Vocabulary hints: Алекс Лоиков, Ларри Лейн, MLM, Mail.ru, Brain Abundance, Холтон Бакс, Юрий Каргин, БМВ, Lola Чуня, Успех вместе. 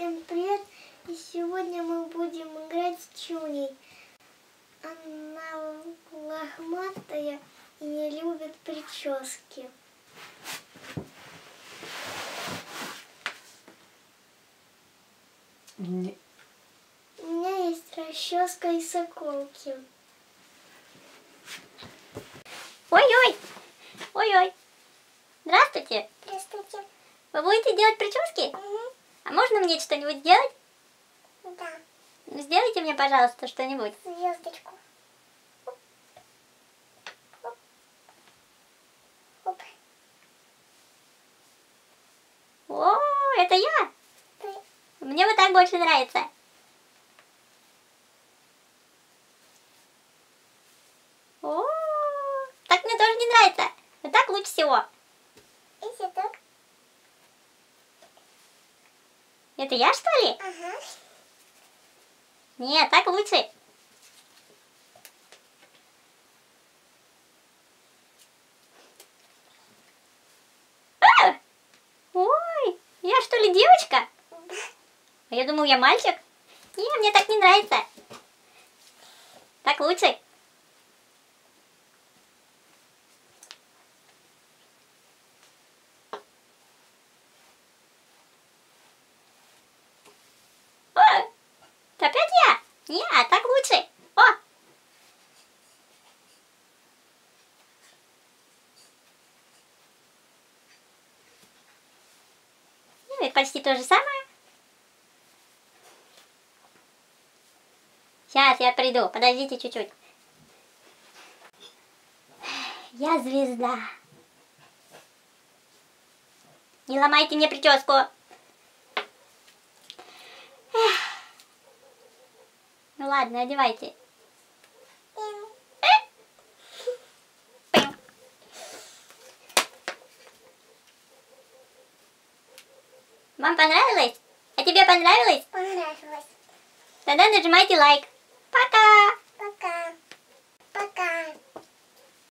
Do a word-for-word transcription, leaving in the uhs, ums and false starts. Всем привет! И сегодня мы будем играть с Чуней. Она лохматая и не любит прически. Не. У меня есть расческа и соколки. Ой-ой! Ой-ой! Здравствуйте! Здравствуйте! Вы будете делать прически? Угу. А можно мне что-нибудь сделать? Да. Сделайте мне, пожалуйста, что-нибудь. Звездочку. Оп. Оп. Оп. О, это я? Ты. Мне вот так больше нравится. О, так мне тоже не нравится. Вот так лучше всего. Если так. Это я, что ли? Ага. Нет, так лучше. А! Ой, я что ли девочка? А я думал, я мальчик. Не, мне так не нравится. Так лучше. Опять я? Не, а так лучше. О! Ну и почти то же самое. Сейчас я приду, подождите чуть-чуть. Я звезда. Не ломайте мне прическу. Ну ладно, одевайте. Вам понравилось? А тебе понравилось? Понравилось. Тогда нажимайте лайк. Пока!